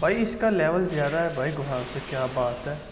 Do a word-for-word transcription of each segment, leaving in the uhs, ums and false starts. भाई इसका लेवल ज़्यादा है भाई गुहान से, क्या बात है।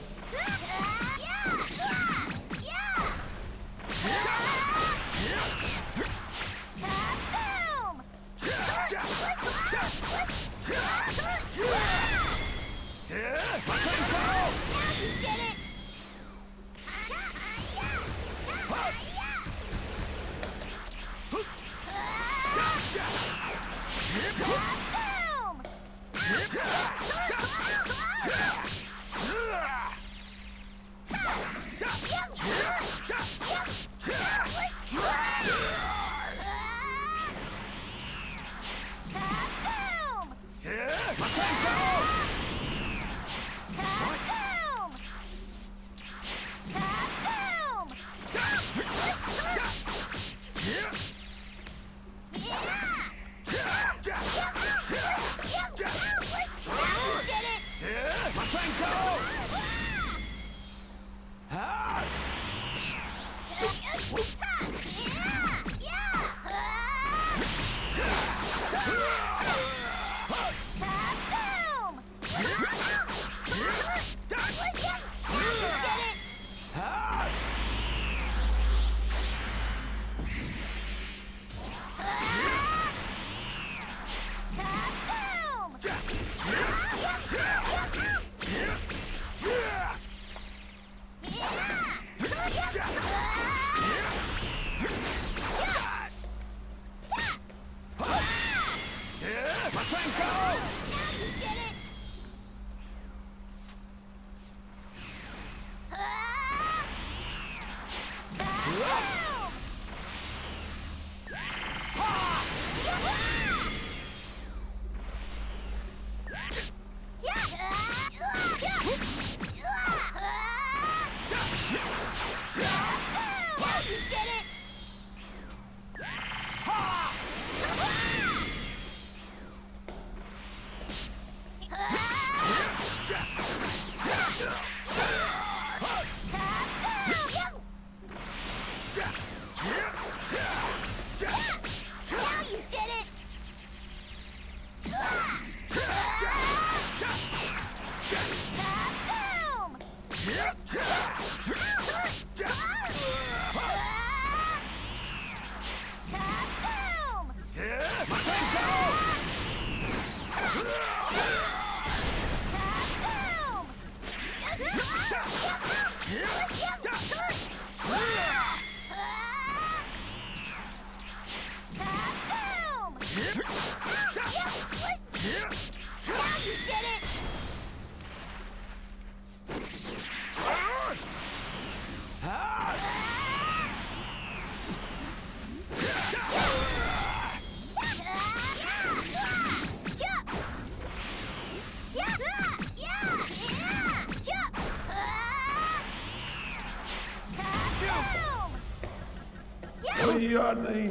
यार नहीं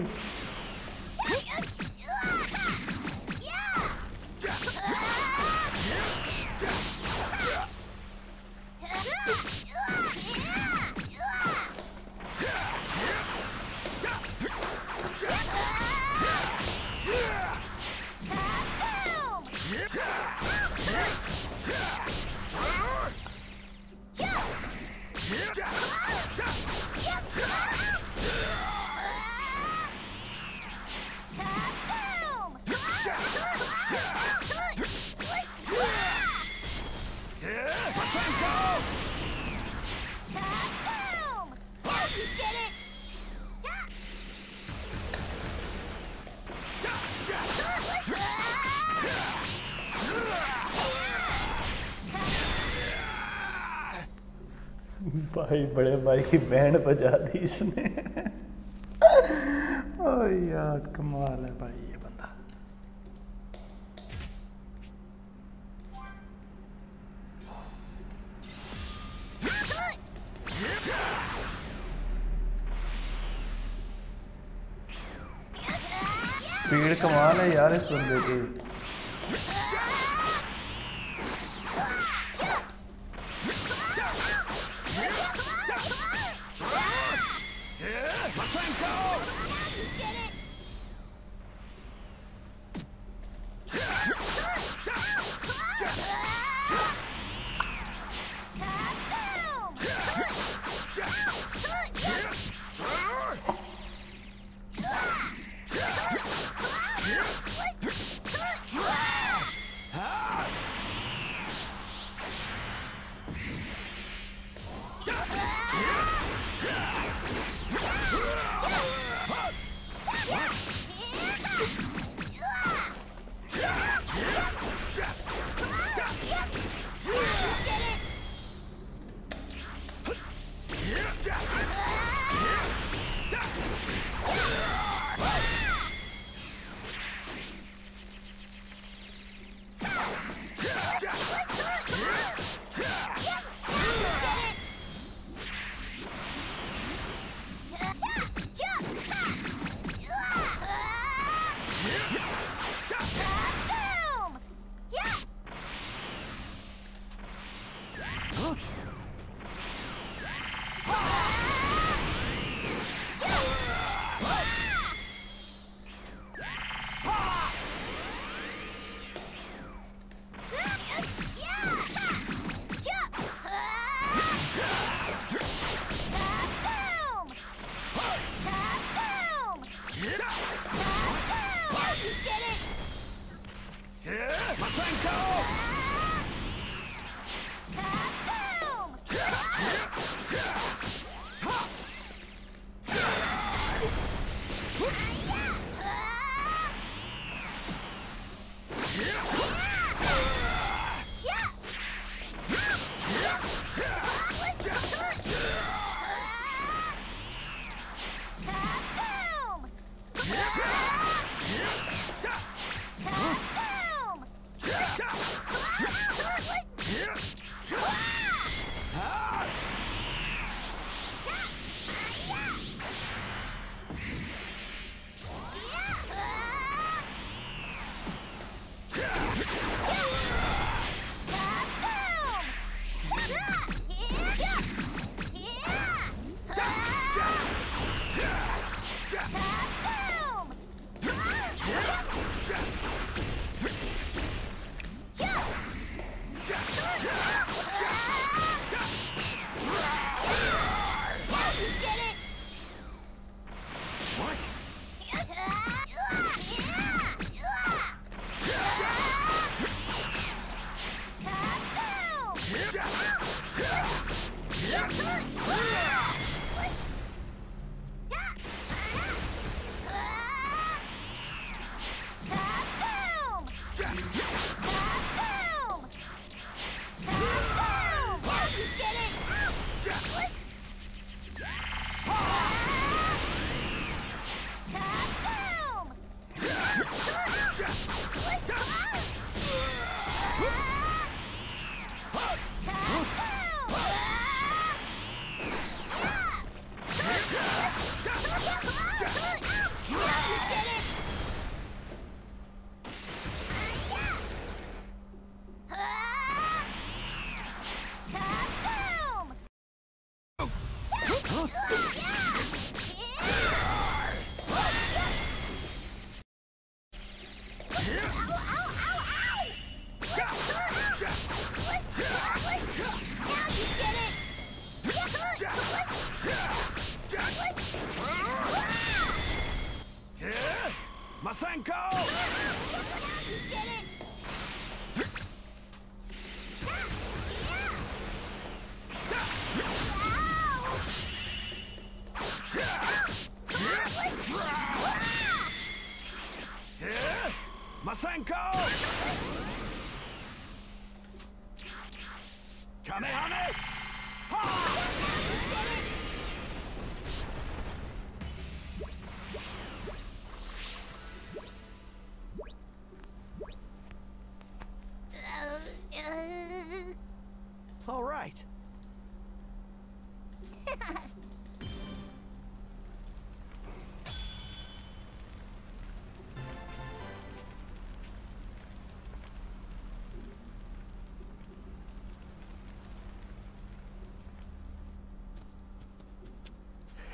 भाई, बड़े भाई की बैंड बजा दी इसने। ओ यार कमाल है भाई ये बंदा। स्पीड कमाल है यार इस बंदे की।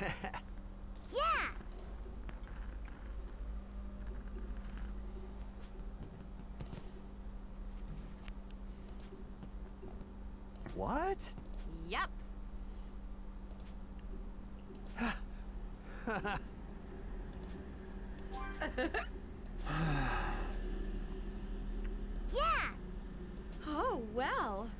Yeah. What? Yep. Yeah. Oh, well.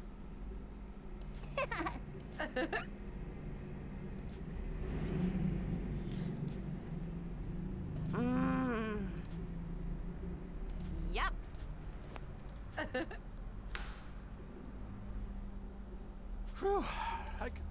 Mm. Yep. Whew. I c-